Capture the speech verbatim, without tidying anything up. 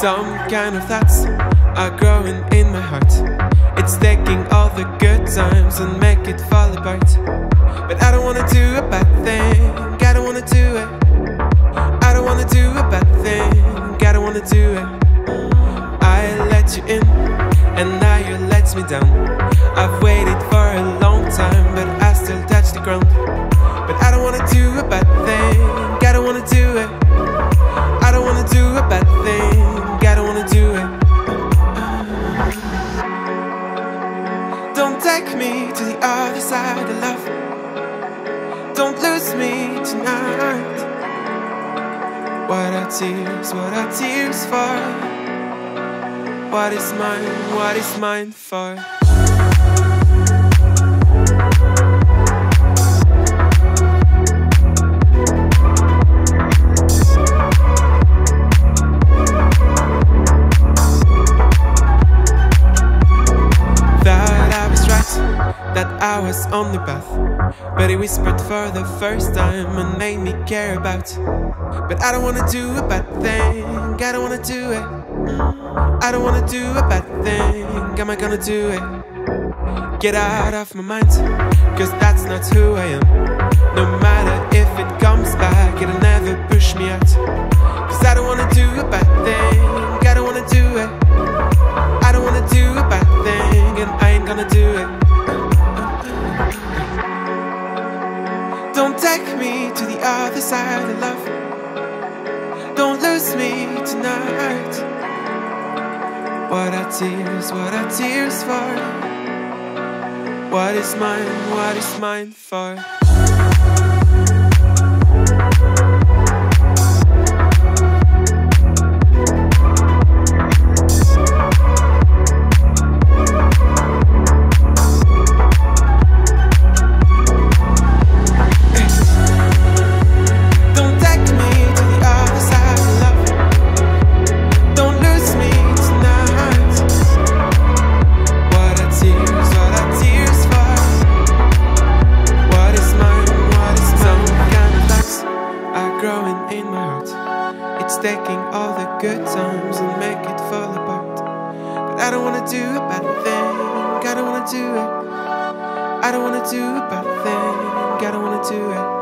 Some kind of thoughts are growing in my heart. It's taking all the good times and make it fall apart. But I don't wanna do a bad thing, I don't wanna do it. I don't wanna do a bad thing, I don't wanna do it. I let you in, and now you let me down. I've waited for a long time, but I still touch the ground. But I don't wanna do a bad thing, I don't wanna do it. I don't wanna do a bad thing, I don't wanna do it. Don't take me to the other side of love. Don't lose me tonight. What are tears, what are tears for? What is mine, what is mine for? That I was on the path, but he whispered for the first time and made me care about. But I don't wanna do a bad thing, I don't wanna do it. I don't wanna do a bad thing, am I gonna do it? Get out of my mind, cause that's not who I am. No matter if it comes back, it'll never push me out. Cause I don't wanna do a bad thing, I don't wanna do it. I don't wanna do a bad thing, and I ain't gonna do it. Don't take me to the other side of love. Don't lose me tonight. What are tears, what are tears for? What is mine, what is mine for? Taking all the good times and make it fall apart. But I don't wanna do a bad thing, I don't wanna do it. I don't wanna do a bad thing, I don't wanna do it.